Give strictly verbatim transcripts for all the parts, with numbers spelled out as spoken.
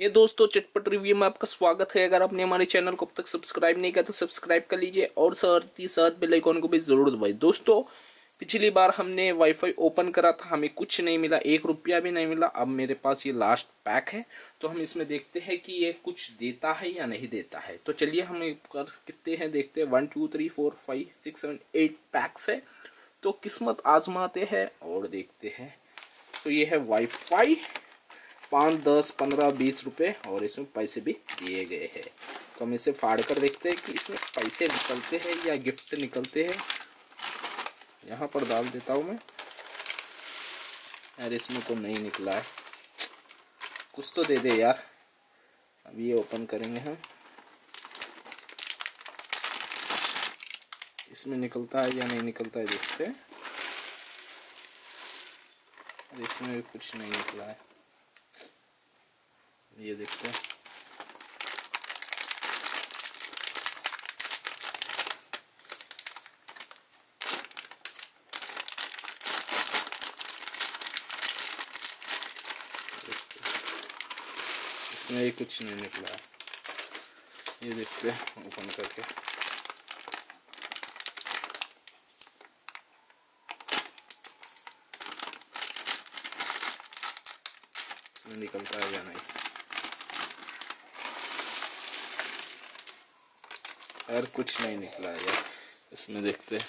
हे दोस्तों, चटपट रिव्यू में आपका स्वागत है। अगर आपने हमारे चैनल को अब तक सब्सक्राइब नहीं किया तो सब्सक्राइब कर लीजिए और साथ ही साथ बेल आइकॉन को भी ज़रूर दबाइए। दोस्तों, पिछली बार हमने वाईफाई ओपन करा था, हमें कुछ नहीं मिला, एक रुपया भी नहीं मिला। अब मेरे पास ये लास्ट पैक है तो हम इसमें देखते हैं कि ये कुछ देता है या नहीं देता है। तो चलिए हम कर कितने हैं देखते हैं। One two three four five six seven eight packs है, तो किस्मत आजमाते हैं और देखते हैं। तो ये है वाईफाई, पाँच दस पंद्रह बीस रुपये और इसमें पैसे भी दिए गए हैं। तो हम इसे फाड़ कर देखते हैं कि इसमें पैसे निकलते हैं या गिफ्ट निकलते हैं। यहाँ पर डाल देता हूँ मैं। अरे इसमें तो नहीं निकला है, कुछ तो दे दे यार। अब ये ओपन करेंगे हम, इसमें निकलता है या नहीं निकलता है देखते हैं। अरे इसमें भी कुछ नहीं निकला है, ये देखते हैं। इसमें कुछ नहीं निकला है, ये देखते हैं ओपन करके। इसमें निकलता है या नहीं यार, कुछ नहीं निकला यार। इसमें देखते हैं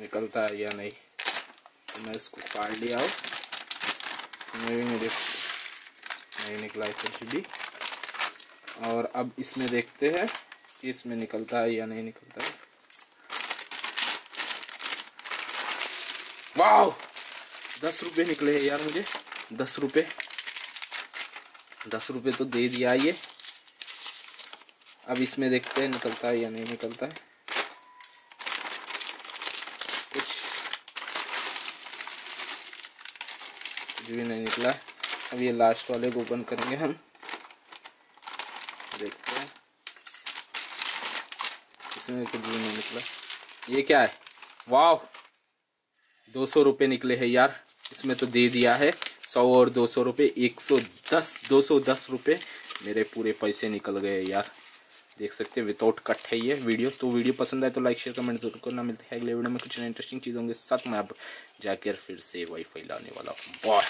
निकलता है या नहीं। तो मैं इसको फाड़ लिया हूँ, इसमें भी मेरे नहीं निकला कुछ भी। और अब इसमें देखते हैं कि इसमें निकलता है या नहीं निकलता है। वाओ, दस रुपये निकले हैं यार, मुझे दस रुपये दस रुपये तो दे दिया ये। अब इसमें देखते हैं निकलता है या नहीं निकलता है कुछ, कुछ भी नहीं निकला। अब ये लास्ट वाले को ओपन करेंगे हम, देखते हैं। इसमें कुछ भी नहीं निकला। ये क्या है? वाव, दो सौ रुपये निकले हैं यार। इसमें तो दे दिया है सौ और दो सौ रुपये, एक सौ दस दो सौ दस रुपये मेरे पूरे पैसे निकल गए यार। देख सकते हैं विदाउट कट है ये वीडियो। तो वीडियो पसंद आए तो लाइक शेयर कमेंट जरूर करना। मिलते हैं अगले वीडियो में कुछ इंटरेस्टिंग चीज़ों के साथ। मैं अब जाकर फिर से वाईफाई लाने वाला हूँ।